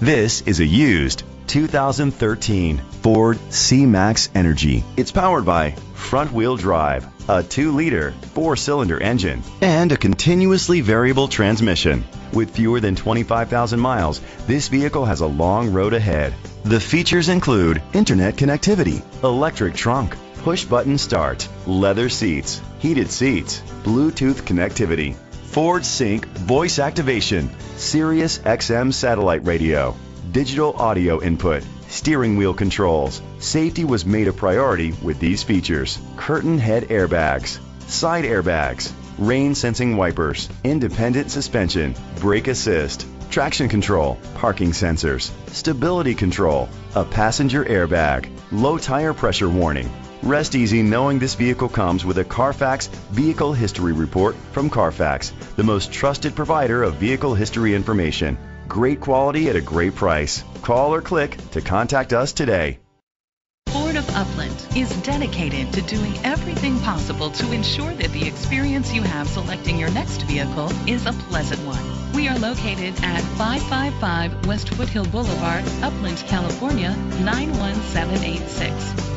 This is a used 2013 Ford C-Max Energi. It's powered by front-wheel drive, a 2-liter 4-cylinder engine, and a continuously variable transmission. With fewer than 25,000 miles, this vehicle has a long road ahead. The features include internet connectivity, electric trunk, push-button start, leather seats, heated seats, Bluetooth connectivity, Ford Sync voice activation, Sirius XM satellite radio, digital audio input, steering wheel controls. Safety was made a priority with these features: curtain head airbags, side airbags, rain sensing wipers, independent suspension, brake assist, traction control, parking sensors, stability control, a passenger airbag, low tire pressure warning. Rest easy knowing this vehicle comes with a Carfax Vehicle History Report from Carfax, the most trusted provider of vehicle history information. Great quality at a great price. Call or click to contact us today. Ford of Upland is dedicated to doing everything possible to ensure that the experience you have selecting your next vehicle is a pleasant one. We are located at 555 West Foothill Boulevard, Upland, California, 91786.